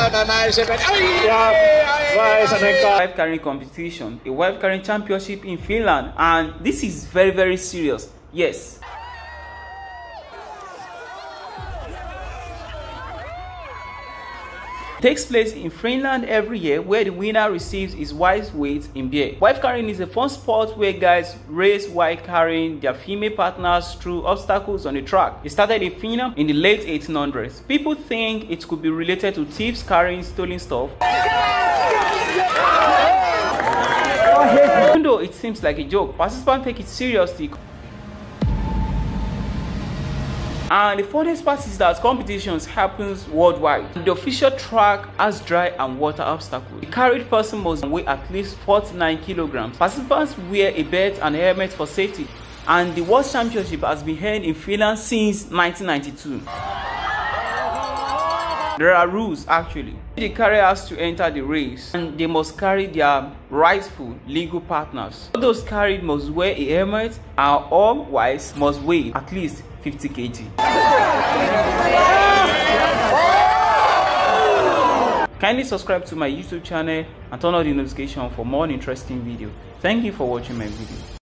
Wife carrying competition, a wife carrying championship in Finland, and this is very, very serious. Yes. Takes place in Finland every year, where the winner receives his wife's weight in beer. Wife carrying is a fun sport where guys race while carrying their female partners through obstacles on the track. It started in Finland in the late 1800s. People think it could be related to thieves carrying stolen stuff. Even though it seems like a joke, participants take it seriously. And the funniest part is that competitions happens worldwide. The official track has dry and water obstacles. The carried person must weigh at least 49 kilograms. Participants wear a belt and helmet for safety. And the World Championship has been held in Finland since 1992. There are rules actually. The carrier has to enter the race and they must carry their rightful legal partners. All those carried must wear a helmet and all wives must weigh at least 50 kg. Kindly subscribe to my YouTube channel and turn on the notification for more interesting videos. Thank you for watching my video.